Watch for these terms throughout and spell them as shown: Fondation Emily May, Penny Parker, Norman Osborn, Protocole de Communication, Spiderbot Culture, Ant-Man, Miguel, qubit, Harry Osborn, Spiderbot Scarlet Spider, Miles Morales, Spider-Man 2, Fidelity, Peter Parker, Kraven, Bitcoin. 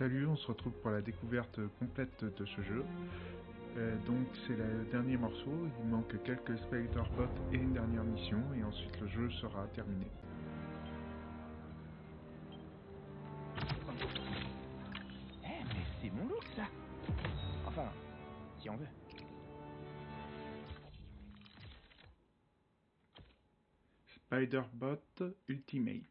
Salut, on se retrouve pour la découverte complète de ce jeu. Donc c'est le dernier morceau, il manque quelques Spiderbot et une dernière mission, et ensuite le jeu sera terminé. Eh hey, mais c'est mon look ça. Enfin, si on veut. Spiderbot Ultimate.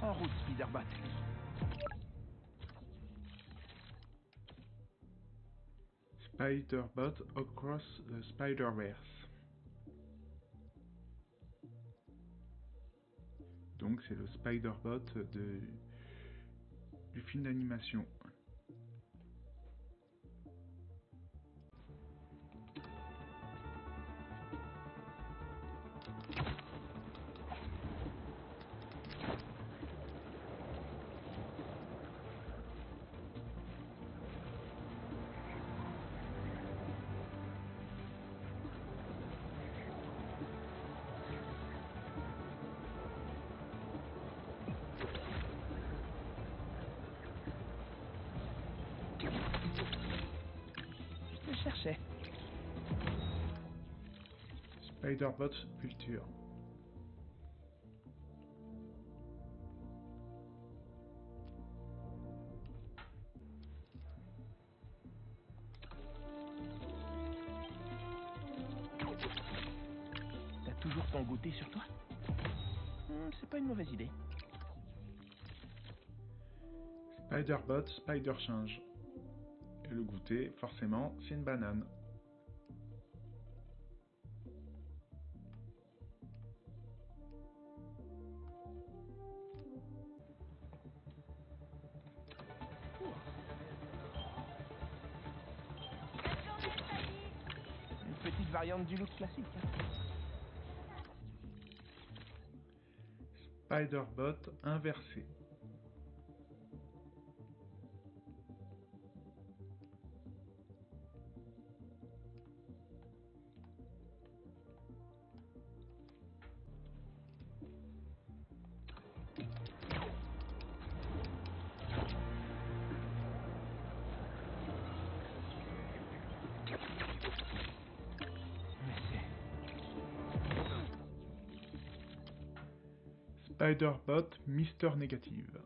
En route, Spiderbot. Spiderbot Across the Spider-Verse. Donc c'est le Spiderbot du film d'animation. Spiderbot Culture. T'as toujours ton goûter sur toi? C'est pas une mauvaise idée. Spiderbot Spider-Change. Et le goûter, forcément, c'est une banane. Variante du look classique. Spiderbot inversé. Spiderbot Mister Negative.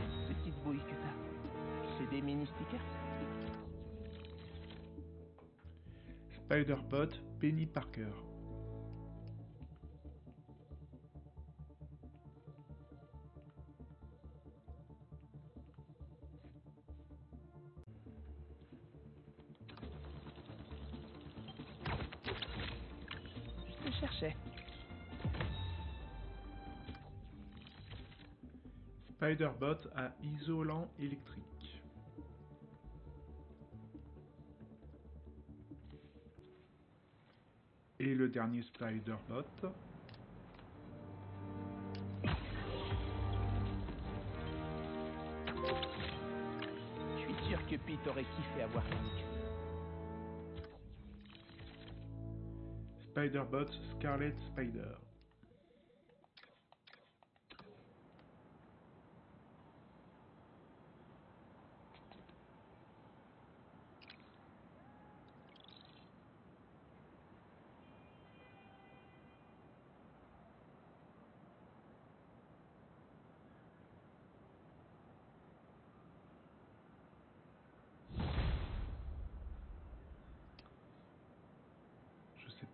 Ces petites bouilles que t'as, c'est des mini stickers. Spiderbot Penny Parker. Spiderbot à isolant électrique. Et le dernier Spiderbot. Je suis sûr que Pete aurait kiffé avoir ça. Spiderbot Scarlet Spider.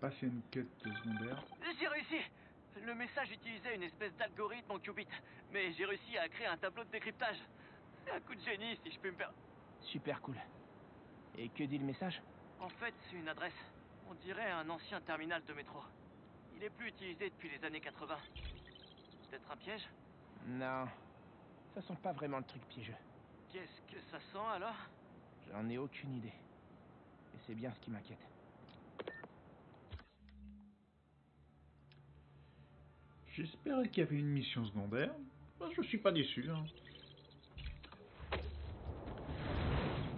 Pas si une quête secondaire. J'ai réussi. Le message utilisait une espèce d'algorithme en qubit, mais j'ai réussi à créer un tableau de décryptage. C'est un coup de génie si je peux me permettre. Super cool. Et que dit le message? En fait, c'est une adresse. On dirait un ancien terminal de métro. Il est plus utilisé depuis les années 80. Peut-être un piège? Non. Ça sent pas vraiment le truc piégeux. Qu'est-ce que ça sent, alors? J'en ai aucune idée. Et c'est bien ce qui m'inquiète. J'espérais qu'il y avait une mission secondaire. Bah, je suis pas déçu, hein.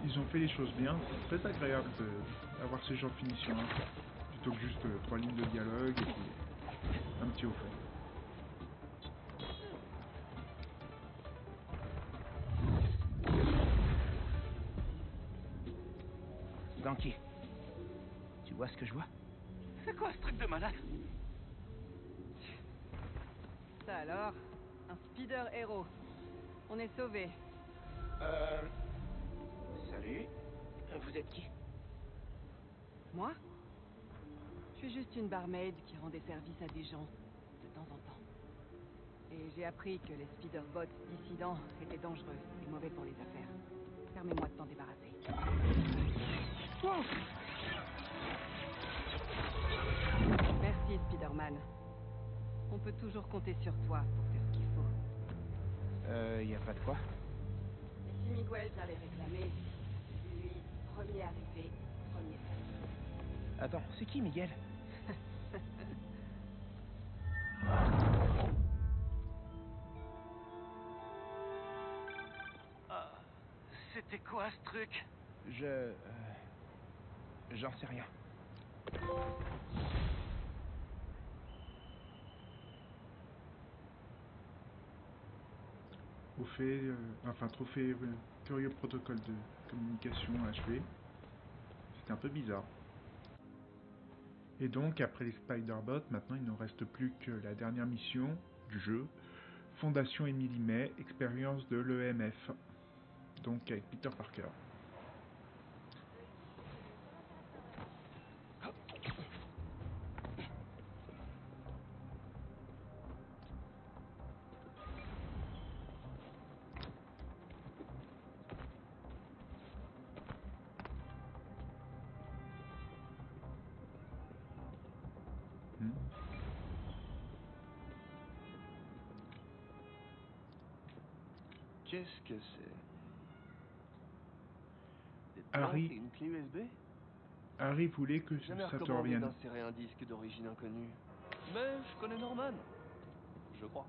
Ils ont fait les choses bien. C'est très agréable d'avoir ce genre de finition, hein. Plutôt que juste 3 lignes de dialogue et puis un petit au fond. Danke. Tu vois ce que je vois? C'est quoi ce truc de malade? Ça alors? Un spider-héros. On est sauvés. Salut. Vous êtes qui? Moi? Je suis juste une barmaid qui rendait service à des gens, de temps en temps. Et j'ai appris que les spider-bots dissidents étaient dangereux et mauvais pour les affaires. Permets-moi de t'en débarrasser. Wow. Merci, Spider-Man. On peut toujours compter sur toi pour faire ce qu'il faut. Y a pas de quoi. Et si Miguel vient les réclamer, lui, premier arrivé, premier servi. Attends, c'est qui, Miguel? C'était quoi ce truc? J'en sais rien. Trophée curieux protocole de communication achevé. C'était un peu bizarre. Et donc, après les Spider-Bot, maintenant il ne nous reste plus que la dernière mission du jeu. Fondation Emily May, expérience de l'EMF. Donc avec Peter Parker. Qu'est-ce que c'est? Harry... Une clé USB? Harry voulait que ça te revienne. D'insérer un disque d'origine inconnue. Mais je connais Norman. Je crois.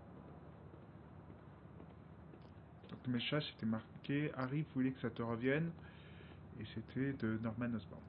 Donc mes chats, c'était marqué. Harry voulait que ça te revienne. Et c'était de Norman Osborn.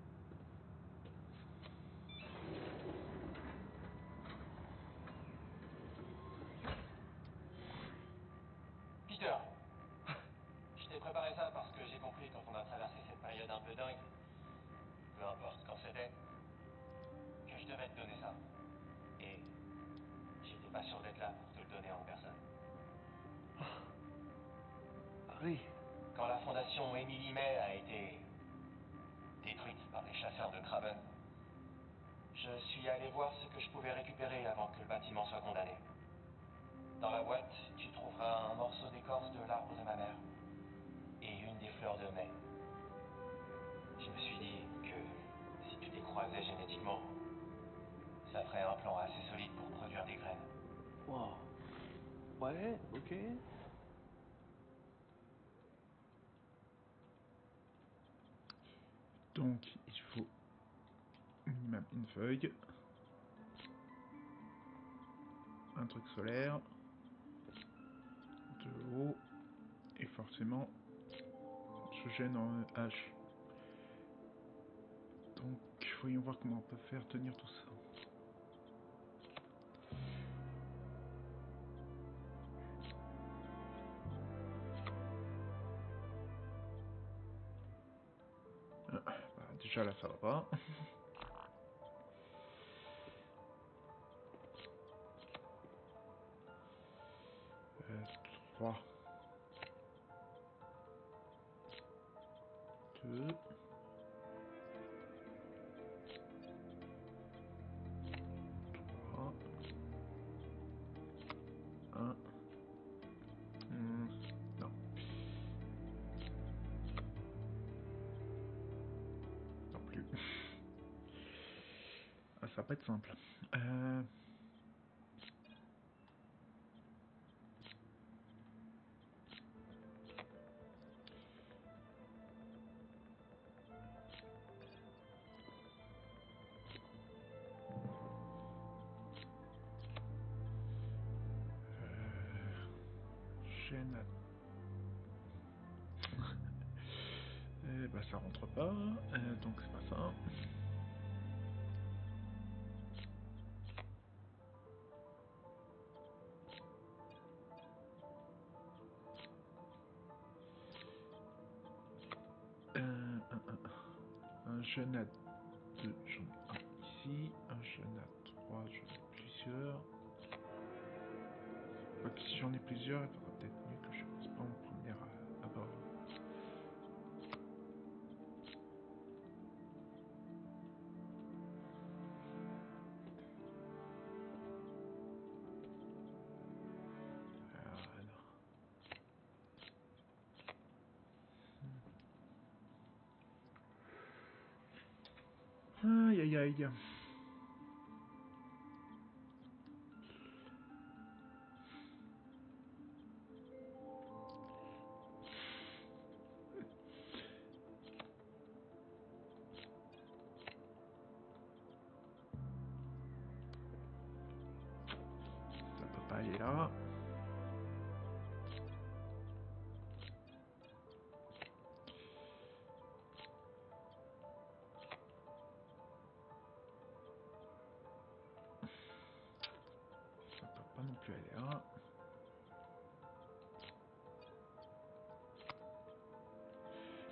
Quand la fondation Emily May a été détruite par les chasseurs de Kraven, je suis allé voir ce que je pouvais récupérer avant que le bâtiment soit condamné. Dans la boîte, tu trouveras un morceau d'écorce de l'arbre de ma mère et une des fleurs de mai. Je me suis dit que si tu les croisais génétiquement, ça ferait un plan assez solide pour produire des graines. Wow. Ouais, ok. Donc, il faut minimum une feuille, un truc solaire, de l'eau, et forcément, je gêne en H. Donc, voyons voir comment on peut faire tenir tout ça. Déjà là ça va pas. Trois. Deux. Trois. Un. Non. Ça va pas être simple. prochaine. Et bah ça rentre pas, donc c'est pas ça. Un jeune à 2, j'en ai ici, un jeune à 3, j'en ai plusieurs. Donc si j'en ai plusieurs, il faudra peut-être mieux que je fasse pas mon premier abord. Aïe aïe aïe. Ça peut pas aller là.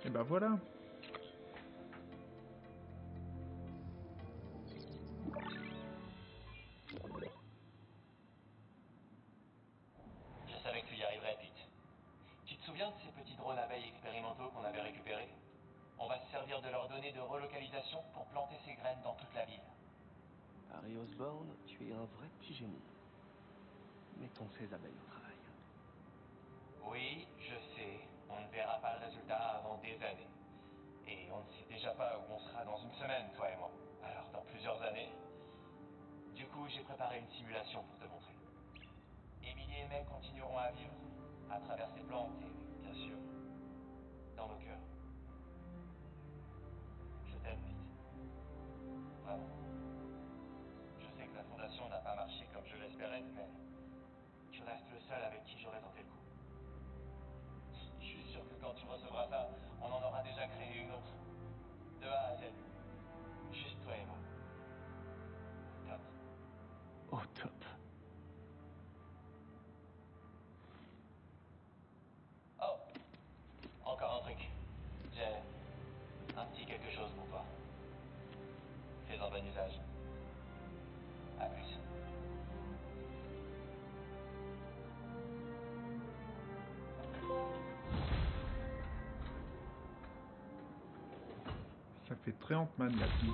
Et ben voilà. Je savais que tu y arriverais, Pete. Tu te souviens de ces petits drones abeilles expérimentaux qu'on avait récupérés? On va se servir de leurs données de relocalisation pour planter ces graines dans toute la ville. Harry Osborn, tu es un vrai petit génie. Mettons ces abeilles au travail. Oui, je sais. On ne verra pas le résultat avant des années. Et on ne sait déjà pas où on sera dans une semaine, toi et moi. Alors, dans plusieurs années. Du coup, j'ai préparé une simulation pour te montrer. Emily et May continueront à vivre, à travers ces plantes et, bien sûr, dans nos cœurs. Je t'aime, Pete. Vraiment. Je sais que la fondation n'a pas marché comme je l'espérais, mais tu restes le seul avec qui j'aurais tenté le coup. Je suis sûr que quand tu recevras ça, on en aura déjà créé une autre. De A à Z. Juste toi et moi. Top. Oh, top. Oh. Encore un truc. J'ai un petit quelque chose pour toi. Fais-en bon usage. A plus. Ça fait très Ant-Man la fille.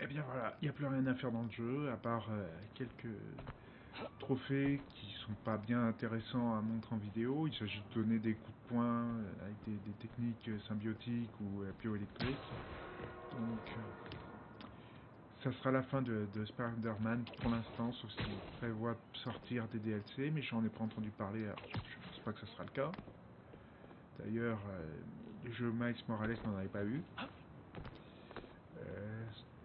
Et bien voilà, il n'y a plus rien à faire dans le jeu, à part quelques trophées qui sont pas bien intéressants à montrer en vidéo. Il s'agit de donner des coups de poing avec des techniques symbiotiques ou bioélectriques. Donc ça sera la fin de Spider-Man pour l'instant, sauf s'il prévoit sortir des DLC, mais j'en ai pas entendu parler, alors je pense pas que ça sera le cas. D'ailleurs, le jeu Miles Morales n'en avait pas eu.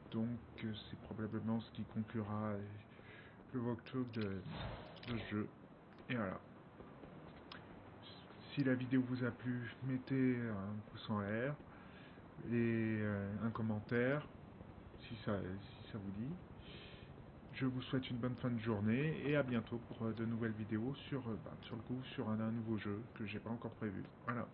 Donc c'est probablement ce qui conclura le walkthrough de ce jeu. Et voilà. Si la vidéo vous a plu, mettez un pouce en l'air et un commentaire. Si ça vous dit. Je vous souhaite une bonne fin de journée et à bientôt pour de nouvelles vidéos sur le coup, sur un nouveau jeu que j'ai pas encore prévu. Voilà.